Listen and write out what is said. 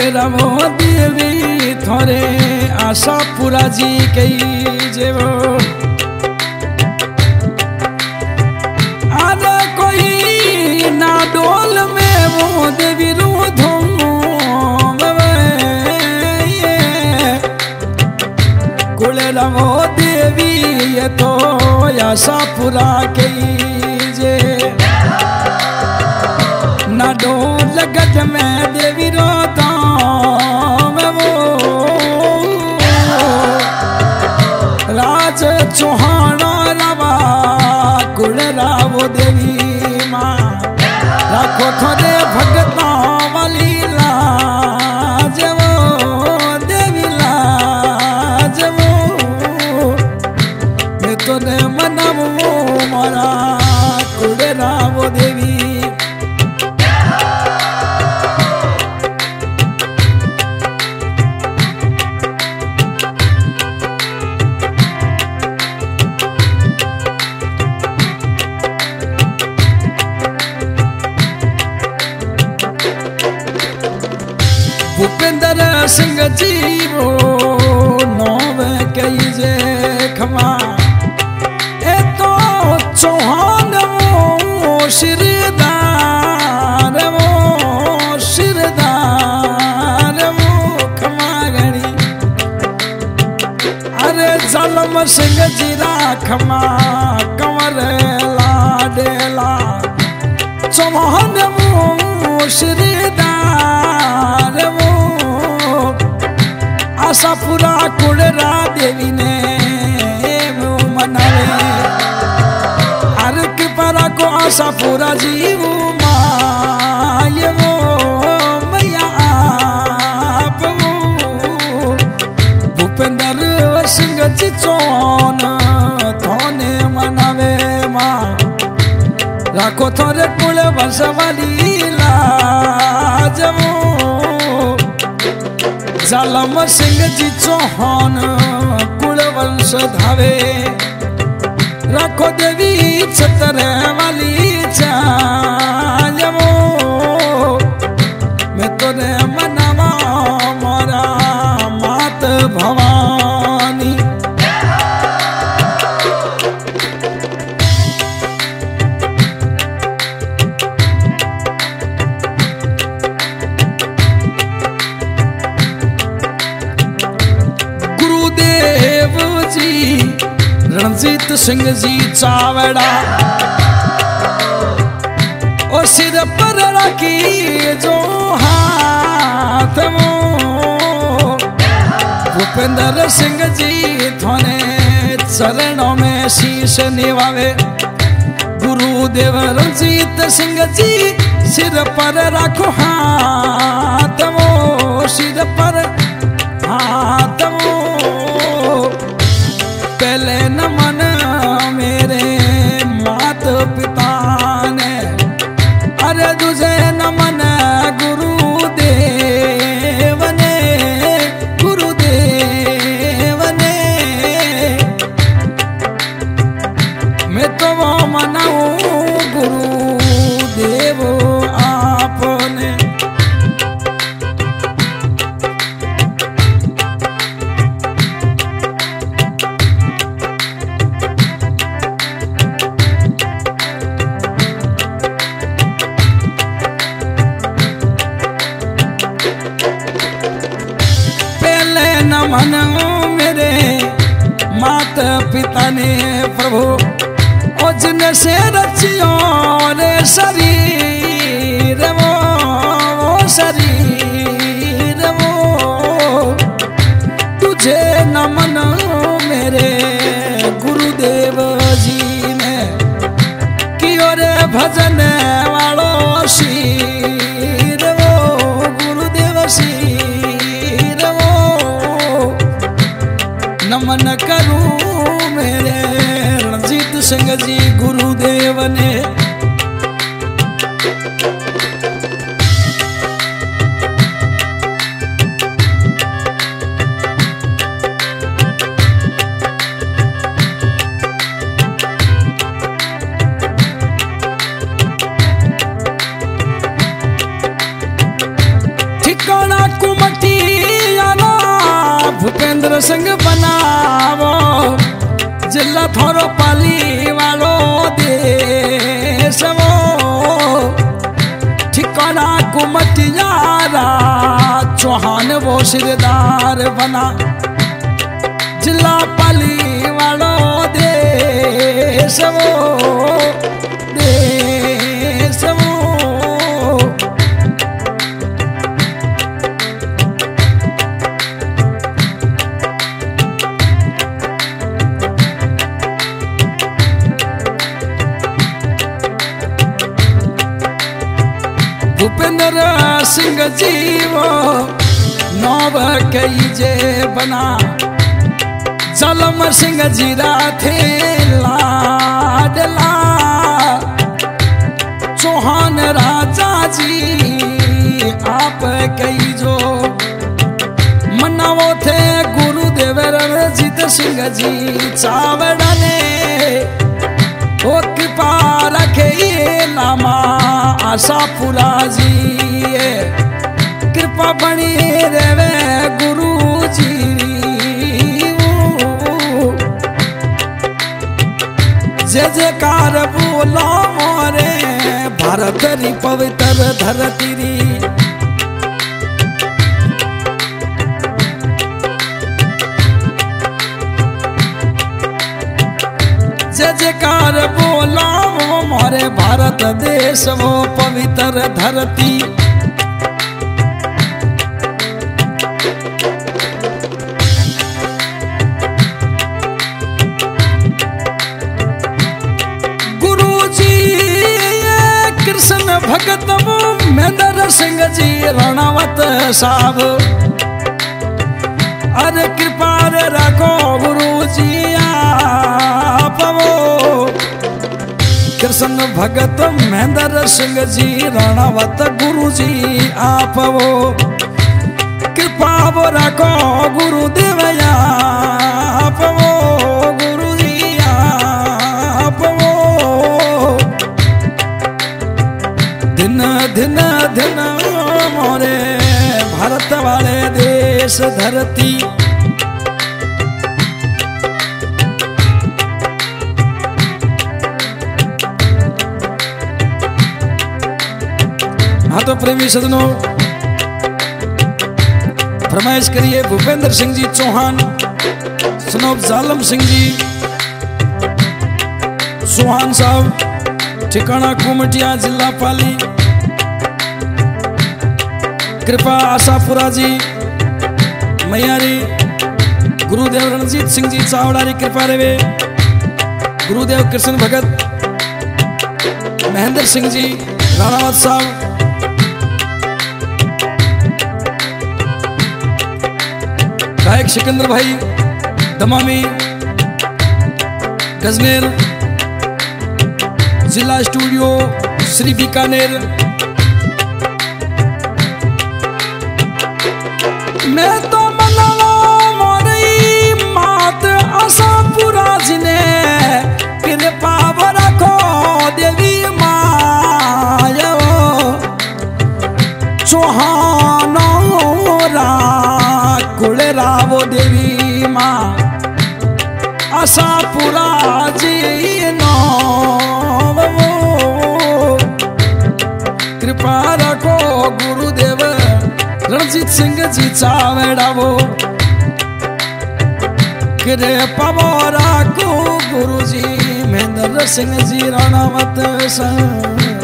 भोले रवो देवी थोरे आशा पूरा जी कई जेवो आदा कोई ना डोल में वो देवी रू धोमो कुले रवो देवी ये तो आशा पूरा कई जे ना डोल गज में देवी रोता मैं वो राज चौहाना रवा कुल रावो देवी माँ राखो थोड़े भगता वाली लाज वो देवी लाज वो ये तो ने मनावो मरा कुल रावो देवी भूपेंद्र सिंह जी वो नौव कई जे खमा ए तो चौहान वो सिरदार वो खमा गणी अरे जलम सिंह जी रा खमा कंवर लाडेला चौहान वो सिरदार वो आशा पूरा कुलरा देवी ने मनावे हर कृपा को आशा पूरा जीव माय वो मैया आप वो भूपेंद्र सिंह जी चौन थोने मनावे माँ राखो थोड़े कुल बसवाली लाज जालम सिंह जी चौहान कुलवंश धावे राखो देवी छतर वाली जावो मैं तो ने मनावा मारा मात भवानी रणजीत सिंह जी चावड़ा और सिर पर रखी जो हाथ वो भूपेंद्र सिंह जी थोने चरणों में शीश निवावे गुरुदेव रणजीत सिंह जी सिर पर रखो हाथ वो सिर पर हाथ वो पहले न मन मेरे मात पिता ने अरे तुझे न मन गुरुदेव ने मैं तो वो मनाऊं गुरुदेव आपने मनाओ मेरे माता पिता ने प्रभु ओजन से रचियो रे शरीर वो तुझे न मनाओ मेरे गुरुदेव जी ने कि रे भजन वालो शीर वो गुरुदेव शी नमन करूं मेरे रणजीत सिंह जी गुरुदेव ने ठिकाना संग बनावो जिला थोरो पाली वालो देश वो ठिकाना गुमटिया चौहान वो सिरदार बना जिला पाली वालो देश वो भूपेंद्र सिंह जीवो नव कई जे बना जलम सिंह जीरा थे लाडला चौहान राजा जी आप कई जो मनावो थे गुरुदेव रणजीत सिंह जी चावड़ा ने ओ कृपा रखे नामा आशा पूरा जी कृपा बनी रेवे गुरु जी जय जयकार बोलो रे भारत री पवित्र धरती री जय जयकार बोलो मोरे भारत देश वो पवित्र धरती गुरु जी कृष्ण भगत महेंद्र सिंह जी रणावत साहब अरे कृपा रखो गुरु जी कृष्ण भगत महेंद्र सिंह जी रणावत गुरु जी आप वो कृपा वो रखो गुरुदेव आप वो गुरु जी आप वो दिन दिन दिन मोरे भारत वाले देश धरती तो प्रेमी सदनों फरमाइश करिए भूपेंद्र सिंह जी चौहान सुनो जालम सिंह जी चौहान साहब ठिकाना कुमटिया जिला पाली कृपा आशापुरा जी मैयारी गुरुदेव रणजीत सिंह जी चावड़ारी कृपा रेवे गुरुदेव कृष्ण भगत महेंद्र सिंह जी राणावत साहब गायक सिकंदर भाई दमामी गजनेर जिला स्टूडियो श्री बीकानेर मैं तो मनावा मोरी मात आशा पूरा जिने कृपा रखो देवी माया चौहानो रा रावो देवी माँ आशा पूरा जी नो कृपा रखो गुरुदेव रणजीत सिंह जी चावड़ावो कृपा रखो गुरु जी महेंद्र सिंह जी राणावत सा